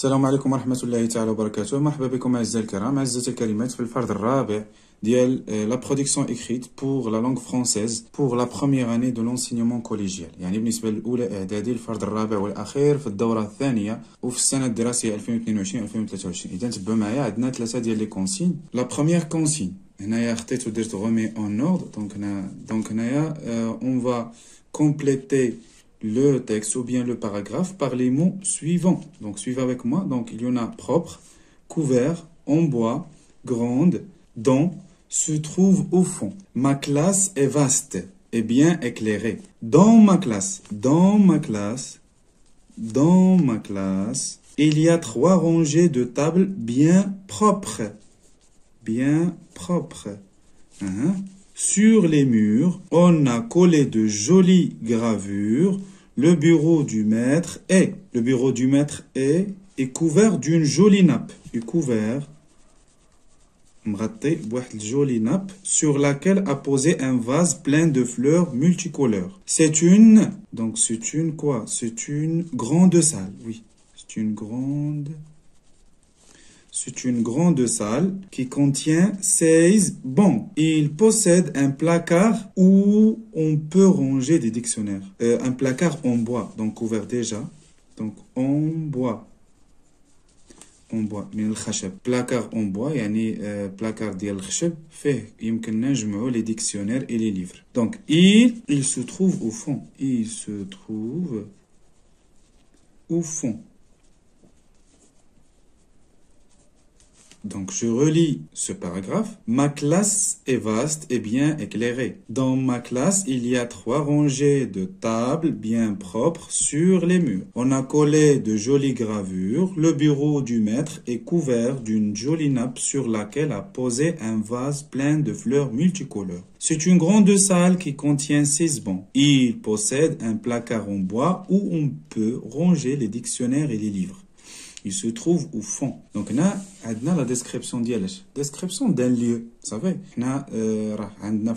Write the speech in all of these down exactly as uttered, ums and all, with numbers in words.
السلام عليكم ورحمة الله تعالى وبركاته. مرحبا بكم أعزائي الكرام. أعزائي الكريمات في الفرد الرابع ديال لا برودكسيون إكريت بور لا لونغ فرونسيز بور لا بروميير أني دو لونسينيومون كوليجيال، يعني بالنسبة للأولى إعدادي الفرد الرابع والأخير في الدورة الثانية وفي السنة الدراسية ألفين واثنين وعشرين ألفين وثلاثة وعشرين. إذا تبعوا معايا عندنا ثلاثة ديال لي كونسين. لا بروميير كونسين هنايا خطيت ودرت غومي أون أوردر، دونك هنا دونك هنايا أون فا كومبليتي le texte ou bien le paragraphe par les mots suivants. Donc, suivez avec moi. Donc, il y en a propre, couvert, en bois, grande, dans, se trouve au fond. Ma classe est vaste et bien éclairée. Dans ma classe, dans ma classe, dans ma classe, il y a trois rangées de tables bien propres. Bien propres. Hein? Sur les murs, on a collé de jolies gravures. Le bureau du maître est, le bureau du maître est, est couvert d'une jolie nappe. Est couvert, mraté, une jolie nappe sur laquelle a posé un vase plein de fleurs multicolores. C'est une, donc c'est une quoi? C'est une grande salle, oui. C'est une grande, c'est une grande salle qui contient seize bancs. Il possède un placard où on peut ranger des dictionnaires. Euh, un placard en bois, donc couvert déjà. Donc en bois. En bois, mais le khashab. Placard en bois, yani euh, placard dial khashab, fait yumkin najmou les dictionnaires et les livres. Donc il, il se trouve au fond. Il se trouve au fond. Donc, je relis ce paragraphe. Ma classe est vaste et bien éclairée. Dans ma classe, il y a trois rangées de tables bien propres sur les murs. On a collé de jolies gravures. Le bureau du maître est couvert d'une jolie nappe sur laquelle a posé un vase plein de fleurs multicolores. C'est une grande salle qui contient six bancs. Il possède un placard en bois où on peut ranger les dictionnaires et les livres. Il se trouve au fond. Donc, on a la description d'elle. Description d'un lieu. Vous savez, on a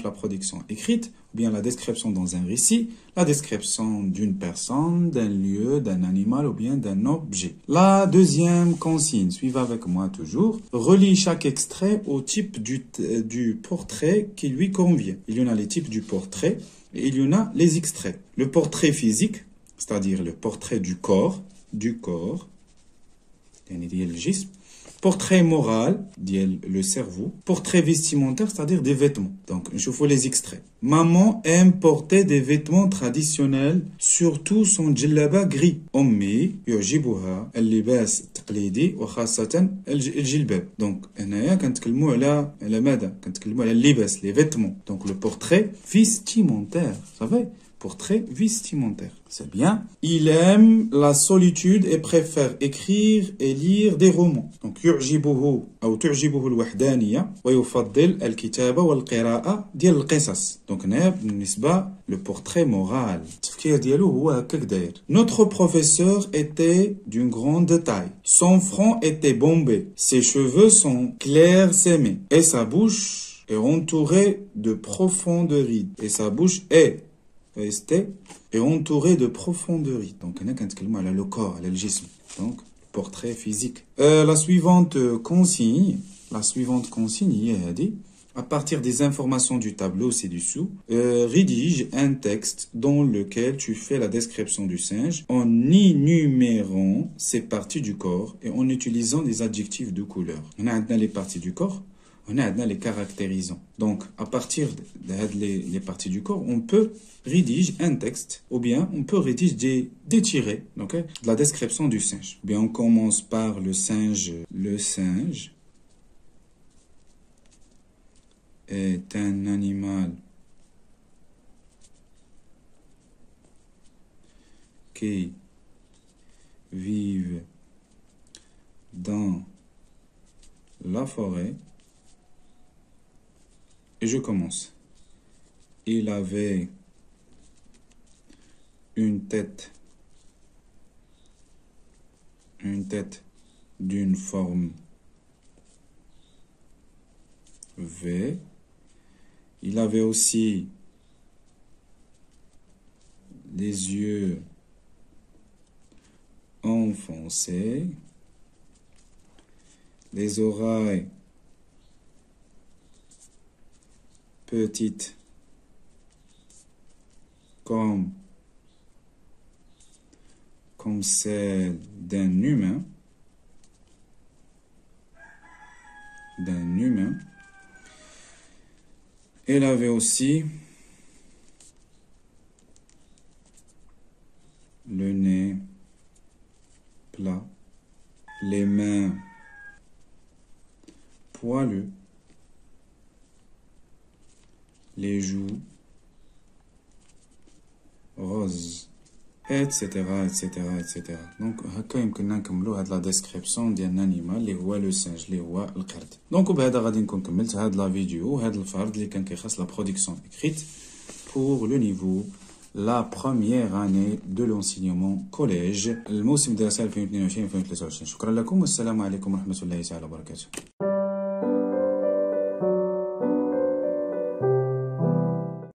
la production écrite, ou bien la description dans un récit, la description d'une personne, d'un lieu, d'un animal, ou bien d'un objet. La deuxième consigne, suivez avec moi toujours. Relie chaque extrait au type du, du portrait qui lui convient. Il y en a les types du portrait, et il y en a les extraits. Le portrait physique, c'est-à-dire le portrait du corps, du corps, portrait moral, le cerveau, portrait vestimentaire, c'est-à-dire des vêtements. Donc, je vous les extraits. Maman aime porter des vêtements traditionnels, surtout son djellaba gris. Ommi يعجبها اللباس التقليدي وخاصة الجلباب. Donc, هنايا كنتكلموا على على ماذا؟ كنتكلموا على اللباس, les vêtements. Donc, le portrait vestimentaire, vous savez? Portrait vestimentaire. C'est bien. Il aime la solitude et préfère écrire et lire des romans. Donc, يعجبه أو تعجبه الوحدانية ويفضل الكتابة والقراءة ديال القصص. Donc, هنا بالنسبة le portrait moral. التفكير ديالو هو هكاك داير. Notre professeur était d'une grande taille. Son front était bombé. Ses cheveux sont clairsemés. Et sa bouche est entourée de profondes rides. Et sa bouche est est entouré de profondeurs. Donc, on a le corps, le gisme. Donc, portrait physique. Euh, la suivante consigne, la suivante consigne, est dit, à partir des informations du tableau ci-dessous, euh, rédige un texte dans lequel tu fais la description du singe en énumérant ses parties du corps et en utilisant des adjectifs de couleur. On a maintenant les parties du corps. On a les caractérisants. Donc, à partir des de, de, de, parties du corps, on peut rédiger un texte ou bien on peut rédiger des, des tirés, okay, de la description du singe. Bien, on commence par le singe. Le singe est un animal qui vit dans la forêt. Et je commence. Il avait une tête, une tête d'une forme V. Il avait aussi des yeux enfoncés les oreilles, petites comme, comme celle d'un humain, d'un humain. Elle avait aussi le nez plat, les mains poilues, les joues roses, et cetera, et cetera, et cetera. Donc, haka yimkin nankmlou had la description d'un animal li huwa le singe, li huwa l'qard. Donc, bhada ghadi nkun kemmelt had la vidéo, had l'fard li kan kiykhas la production écrite pour le niveau la première année de l'enseignement collège. Le mousim dersa deux mille vingt et un deux mille vingt-trois. Shukran lakoum, assalamu alaykoum wa rahmatullahi wa barakatuh.